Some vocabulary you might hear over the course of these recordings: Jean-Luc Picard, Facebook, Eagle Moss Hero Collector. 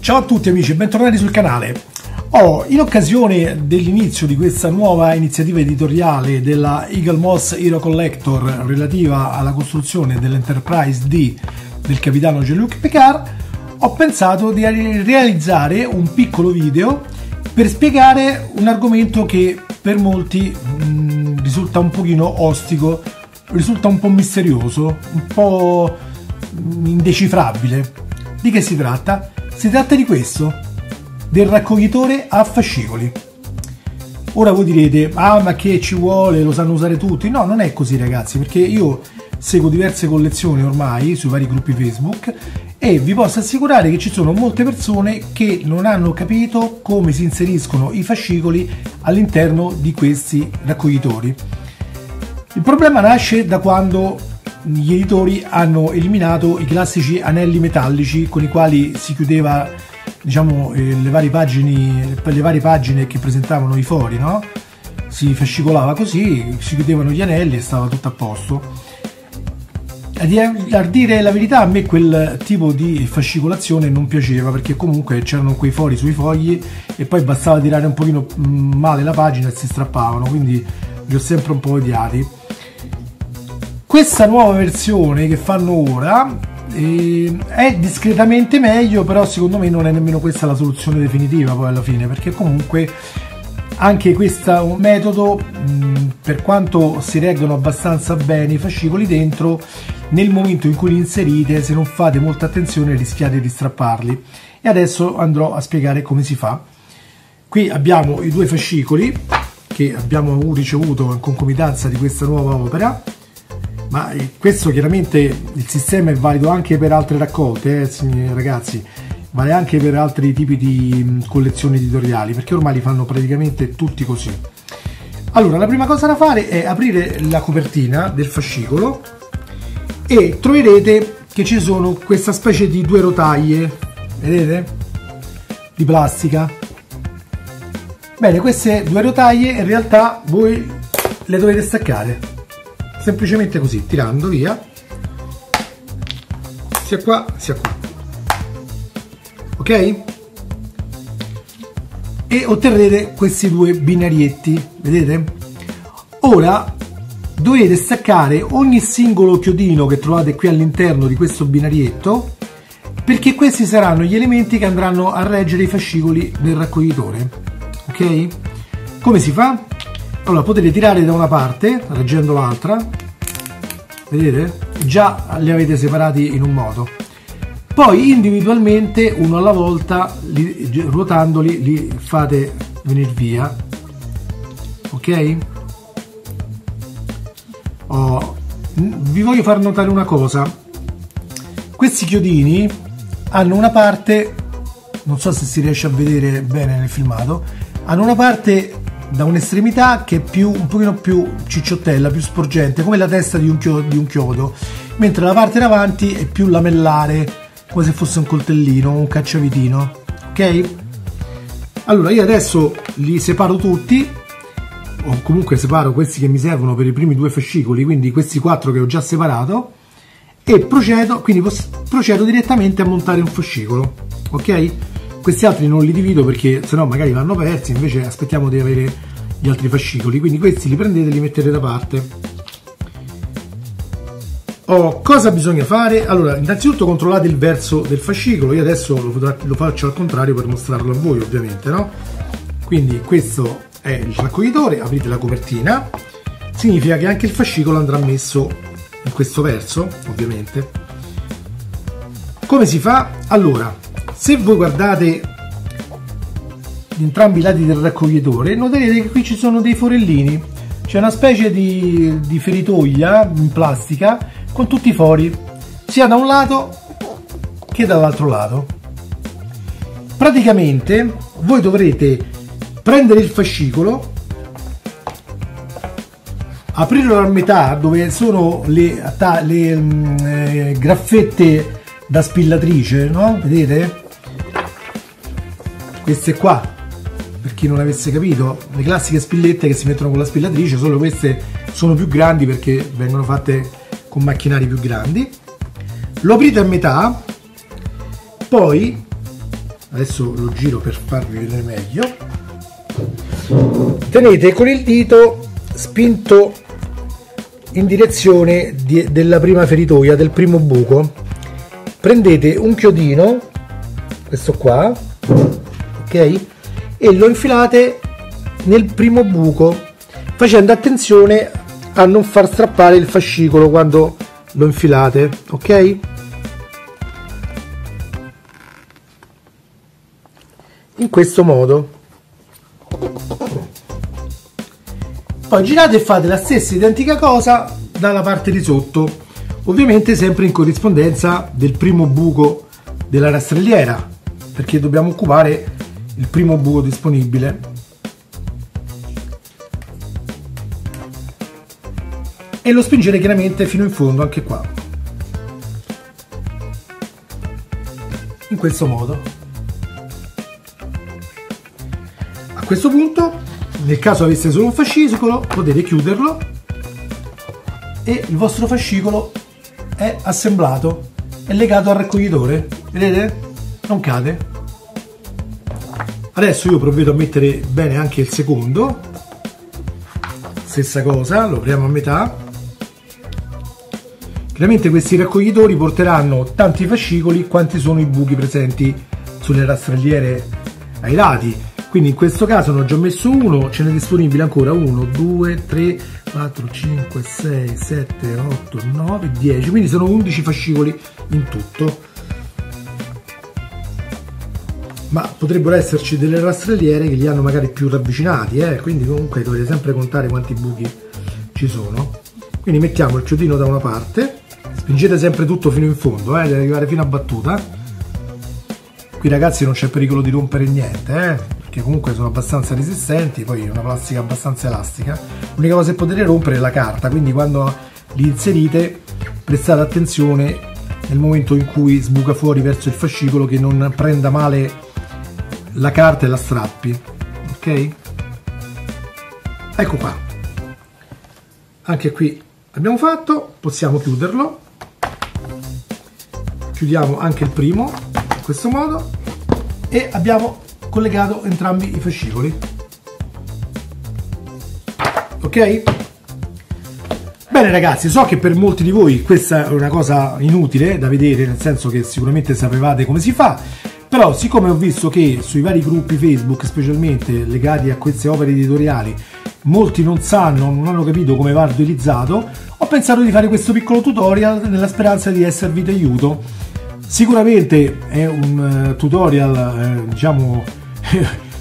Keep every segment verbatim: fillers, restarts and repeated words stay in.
Ciao a tutti amici, bentornati sul canale. Oh, in occasione dell'inizio di questa nuova iniziativa editoriale della Eagle Moss Hero Collector relativa alla costruzione dell'Enterprise D del capitano Jean-Luc Picard, ho pensato di realizzare un piccolo video per spiegare un argomento che per molti mh, risulta un pochino ostico, risulta un po' misterioso, un po' indecifrabile. Di che si tratta? Si tratta di questo, del raccoglitore a fascicoli. Ora voi direte, ah ma che ci vuole, lo sanno usare tutti. No, non è così ragazzi, perché io seguo diverse collezioni ormai sui vari gruppi Facebook e vi posso assicurare che ci sono molte persone che non hanno capito come si inseriscono i fascicoli all'interno di questi raccoglitori. Il problema nasce da quando gli editori hanno eliminato i classici anelli metallici con i quali si chiudeva, diciamo, le varie pagine, le varie pagine che presentavano i fori, no? Si fascicolava così, si chiudevano gli anelli e stava tutto a posto. A dire la verità, a me quel tipo di fascicolazione non piaceva, perché comunque c'erano quei fori sui fogli e poi bastava tirare un pochino male la pagina e si strappavano, quindi li ho sempre un po' odiati. Questa nuova versione che fanno ora eh, è discretamente meglio, però secondo me non è nemmeno questa la soluzione definitiva poi alla fine, perché comunque anche questo metodo, mh, per quanto si reggono abbastanza bene i fascicoli dentro, nel momento in cui li inserite, se non fate molta attenzione, rischiate di strapparli. E adesso andrò a spiegare come si fa. Qui abbiamo i due fascicoli che abbiamo ricevuto in concomitanza di questa nuova opera, ma questo chiaramente il sistema è valido anche per altre raccolte, eh, ragazzi, vale anche per altri tipi di collezioni editoriali, perché ormai li fanno praticamente tutti così. Allora, la prima cosa da fare è aprire la copertina del fascicolo e troverete che ci sono questa specie di due rotaie, vedete? Di plastica. Bene, queste due rotaie in realtà voi le dovete staccare semplicemente così, tirando via sia qua sia qua, ok? E otterrete questi due binarietti, vedete? Ora dovete staccare ogni singolo chiodino che trovate qui all'interno di questo binarietto, perché questi saranno gli elementi che andranno a reggere i fascicoli del raccoglitore, ok? Come si fa? Allora, potete tirare da una parte, reggendo l'altra, vedete? Già li avete separati in un modo. Poi individualmente, uno alla volta, li, ruotandoli, li fate venire via. Ok? Oh, vi voglio far notare una cosa. Questi chiodini hanno una parte, non so se si riesce a vedere bene nel filmato, hanno una parte da un'estremità che è più, un pochino più cicciottella, più sporgente, come la testa di un, chiodo, di un chiodo, mentre la parte davanti è più lamellare, come se fosse un coltellino, un cacciavitino, ok? Allora io adesso li separo tutti, o comunque separo questi che mi servono per i primi due fascicoli, quindi questi quattro che ho già separato, e procedo, quindi procedo direttamente a montare un fascicolo, ok? Questi altri non li divido perché sennò magari vanno persi, invece aspettiamo di avere gli altri fascicoli, quindi questi li prendete e li mettete da parte. Oh, cosa bisogna fare? Allora, innanzitutto controllate il verso del fascicolo, io adesso lo, lo faccio al contrario per mostrarlo a voi ovviamente, no? Quindi questo è il raccoglitore, aprite la copertina, significa che anche il fascicolo andrà messo in questo verso, ovviamente. Come si fa? Allora, se voi guardate entrambi i lati del raccoglitore, noterete che qui ci sono dei forellini, c'è una specie di, di feritoia in plastica con tutti i fori, sia da un lato che dall'altro lato. Praticamente voi dovrete prendere il fascicolo, aprirlo a metà dove sono le, le eh, graffette da spillatrice, no? Vedete? Queste qua, per chi non avesse capito, le classiche spillette che si mettono con la spillatrice, solo queste sono più grandi perché vengono fatte con macchinari più grandi. lo aprite a metà, poi adesso lo giro per farvi vedere meglio, tenete con il dito spinto in direzione di, della prima feritoia, del primo buco, prendete un chiodino, questo qua, ok, e lo infilate nel primo buco, facendo attenzione a non far strappare il fascicolo quando lo infilate, ok? In questo modo. Poi girate e fate la stessa identica cosa dalla parte di sotto, ovviamente sempre in corrispondenza del primo buco della rastrelliera, perché dobbiamo occupare il primo buco disponibile. E lo spingere chiaramente fino in fondo anche qua, in questo modo. A questo punto, nel caso aveste solo un fascicolo, potete chiuderlo e il vostro fascicolo è assemblato, è legato al raccoglitore, vedete? Non cade. Adesso io provvedo a mettere bene anche il secondo, stessa cosa, lo apriamo a metà. Chiaramente questi raccoglitori porteranno tanti fascicoli quanti sono i buchi presenti sulle rastrelliere ai lati. Quindi in questo caso ne ho già messo uno, ce n'è disponibile ancora uno, due, tre, quattro, cinque, sei, sette, otto, nove, dieci, quindi sono undici fascicoli in tutto. Ma potrebbero esserci delle rastrelliere che li hanno magari più ravvicinati, eh? Quindi comunque dovete sempre contare quanti buchi ci sono. Quindi mettiamo il chiodino da una parte, spingete sempre tutto fino in fondo, eh? Deve arrivare fino a battuta. Qui ragazzi non c'è pericolo di rompere niente, eh? Perché comunque sono abbastanza resistenti, poi è una plastica abbastanza elastica. L'unica cosa che potete rompere è la carta, quindi quando li inserite prestate attenzione nel momento in cui sbuca fuori verso il fascicolo che non prenda male la carta e la strappi, ok? Ecco qua, anche qui abbiamo fatto, possiamo chiuderlo, chiudiamo anche il primo in questo modo e abbiamo collegato entrambi i fascicoli, ok? Bene ragazzi, so che per molti di voi questa è una cosa inutile da vedere, nel senso che sicuramente sapevate come si fa, però siccome ho visto che sui vari gruppi Facebook, specialmente legati a queste opere editoriali, molti non sanno, non hanno capito come va utilizzato, ho pensato di fare questo piccolo tutorial nella speranza di esservi d'aiuto. Sicuramente è un tutorial, eh, diciamo,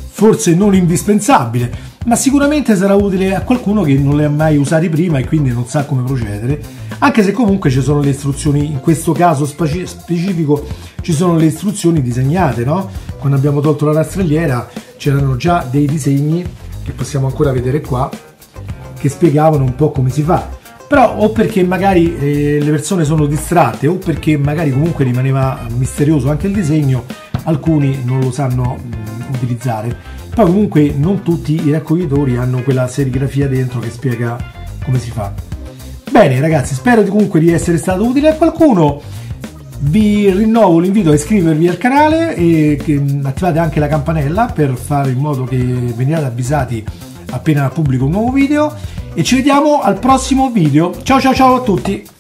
forse non indispensabile, ma sicuramente sarà utile a qualcuno che non li ha mai usati prima e quindi non sa come procedere, anche se comunque ci sono le istruzioni, in questo caso specifico ci sono le istruzioni disegnate, no? Quando abbiamo tolto la rastrelliera c'erano già dei disegni, che possiamo ancora vedere qua, che spiegavano un po' come si fa, però o perché magari eh, le persone sono distratte o perché magari comunque rimaneva misterioso anche il disegno, alcuni non lo sanno mh, utilizzare. Poi comunque non tutti i raccoglitori hanno quella serigrafia dentro che spiega come si fa. Bene ragazzi, spero comunque di essere stato utile a qualcuno, vi rinnovo l'invito a iscrivervi al canale e che attivate anche la campanella per fare in modo che veniate avvisati appena pubblico un nuovo video e ci vediamo al prossimo video. Ciao ciao ciao a tutti!